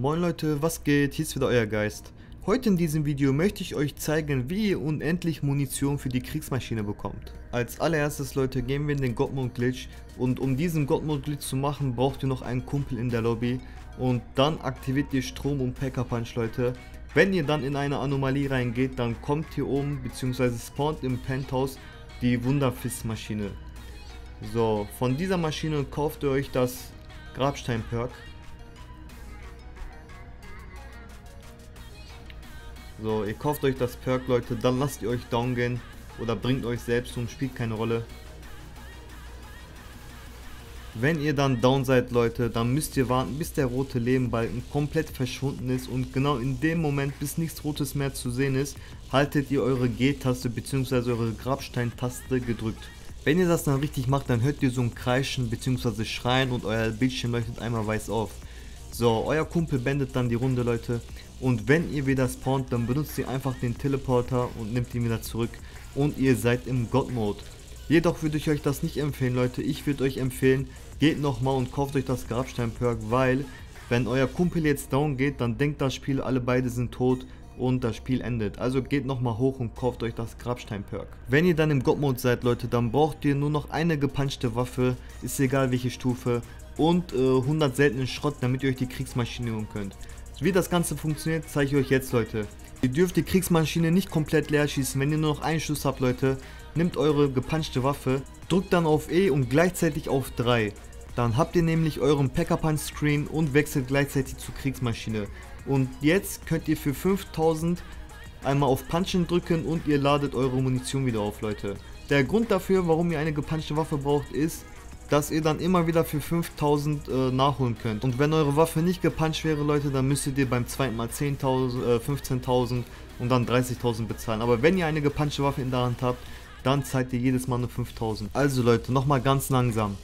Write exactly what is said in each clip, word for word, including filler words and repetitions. Moin Leute, was geht? Hier ist wieder euer Geist. Heute in diesem Video möchte ich euch zeigen, wie ihr unendlich Munition für die Kriegsmaschine bekommt. Als allererstes Leute, gehen wir in den Godmode-Glitch, und um diesen Godmode-Glitch zu machen, braucht ihr noch einen Kumpel in der Lobby und dann aktiviert ihr Strom- und Packer-Punch Leute. Wenn ihr dann in eine Anomalie reingeht, dann kommt hier oben bzw. spawnt im Penthouse die Wunderfist-Maschine. So, von dieser Maschine kauft ihr euch das Grabstein-Perk. So, ihr kauft euch das Perk, Leute, dann lasst ihr euch down gehen oder bringt euch selbst um, spielt keine Rolle. Wenn ihr dann down seid, Leute, dann müsst ihr warten, bis der rote Lebenbalken komplett verschwunden ist, und genau in dem Moment, bis nichts Rotes mehr zu sehen ist, haltet ihr eure G-Taste bzw. eure Grabstein-Taste gedrückt. Wenn ihr das dann richtig macht, dann hört ihr so ein Kreischen bzw. Schreien und euer Bildschirm leuchtet einmal weiß auf. So, euer Kumpel beendet dann die Runde, Leute. Und wenn ihr wieder spawnt, dann benutzt ihr einfach den Teleporter und nehmt ihn wieder zurück und ihr seid im God-Mode. Jedoch würde ich euch das nicht empfehlen, Leute. Ich würde euch empfehlen, geht nochmal und kauft euch das Grabstein-Perk, weil wenn euer Kumpel jetzt down geht, dann denkt das Spiel, alle beide sind tot und das Spiel endet. Also geht nochmal hoch und kauft euch das Grabstein-Perk. Wenn ihr dann im God-Mode seid, Leute, dann braucht ihr nur noch eine gepunchte Waffe, ist egal welche Stufe, und äh, hundert seltenen Schrott, damit ihr euch die Kriegsmaschine holen könnt. Wie das Ganze funktioniert, zeige ich euch jetzt, Leute. Ihr dürft die Kriegsmaschine nicht komplett leer schießen, wenn ihr nur noch einen Schuss habt, Leute. Nehmt eure gepunchte Waffe, drückt dann auf E und gleichzeitig auf drei. Dann habt ihr nämlich euren Packer-Punch-Screen und wechselt gleichzeitig zur Kriegsmaschine. Und jetzt könnt ihr für fünftausend einmal auf Punchen drücken und ihr ladet eure Munition wieder auf, Leute. Der Grund dafür, warum ihr eine gepunchte Waffe braucht, ist, dass ihr dann immer wieder für fünftausend äh, nachholen könnt. Und wenn eure Waffe nicht gepuncht wäre, Leute, dann müsstet ihr beim zweiten Mal zehntausend, äh, fünfzehntausend und dann dreißigtausend bezahlen. Aber wenn ihr eine gepunchte Waffe in der Hand habt, dann zahlt ihr jedes Mal nur fünftausend. Also Leute, nochmal ganz langsam.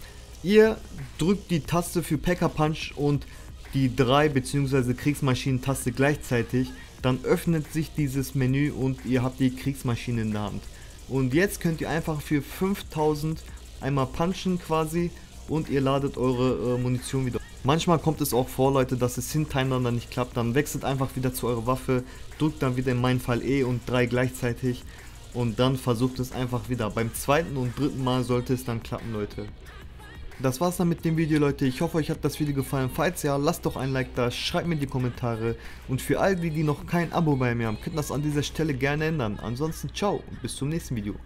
Ihr drückt die Taste für Packer-Punch und die drei bzw. Kriegsmaschinen-Taste gleichzeitig. Dann öffnet sich dieses Menü und ihr habt die Kriegsmaschine in der Hand. Und jetzt könnt ihr einfach für fünftausend einmal punchen quasi und ihr ladet eure äh, Munition wieder. Manchmal kommt es auch vor, Leute, dass es hintereinander nicht klappt. Dann wechselt einfach wieder zu eurer Waffe, drückt dann wieder in meinem Fall E und drei gleichzeitig und dann versucht es einfach wieder. Beim zweiten und dritten Mal sollte es dann klappen, Leute. Das war's dann mit dem Video, Leute. Ich hoffe, euch hat das Video gefallen. Falls ja, lasst doch ein Like da, schreibt mir in die Kommentare. Und für all die, die noch kein Abo bei mir haben, könnt ihr das an dieser Stelle gerne ändern. Ansonsten ciao und bis zum nächsten Video.